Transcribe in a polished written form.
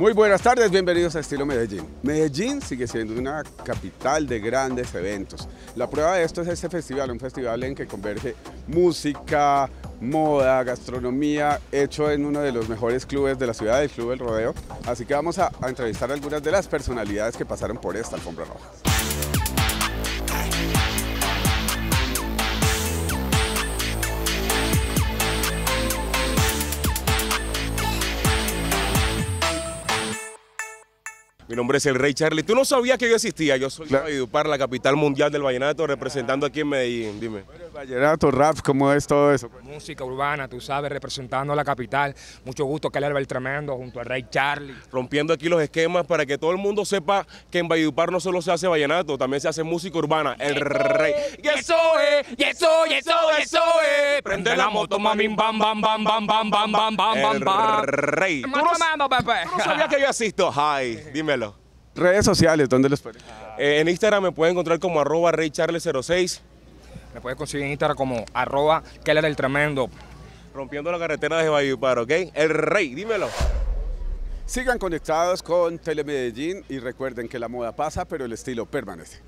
Muy buenas tardes, bienvenidos a Estilo Medellín. Medellín sigue siendo una capital de grandes eventos. La prueba de esto es este festival, un festival en que converge música, moda, gastronomía, hecho en uno de los mejores clubes de la ciudad, el Club El Rodeo. Así que vamos a entrevistar a algunas de las personalidades que pasaron por esta alfombra roja. Mi nombre es el Rey Charlie. ¿Tú no sabías que yo existía? Yo soy de Valledupar, la capital mundial del vallenato, representando aquí en Medellín. Dime. Bueno, el vallenato, rap, ¿cómo es todo eso? Música urbana, tú sabes, representando a la capital. Mucho gusto que le El Tremendo junto al Rey Charlie. Rompiendo aquí los esquemas para que todo el mundo sepa que en Valledupar no solo se hace vallenato, también se hace música urbana. El Rey. Y eso es, y eso, y eso, y eso es. Prende la moto, mami, bam, bam, bam, bam, bam, bam, bam, bam, bam. El Rey. ¿Tú no sabías que yo existo? Ay, dímelo. Redes sociales, ¿dónde les parece? En Instagram me pueden encontrar como @reycharlie06. Me puedes conseguir en Instagram como @kellereltremendo. Rompiendo la carretera desde Valledupar, ¿ok? El Rey, dímelo. Sigan conectados con TeleMedellín y recuerden que la moda pasa, pero el estilo permanece.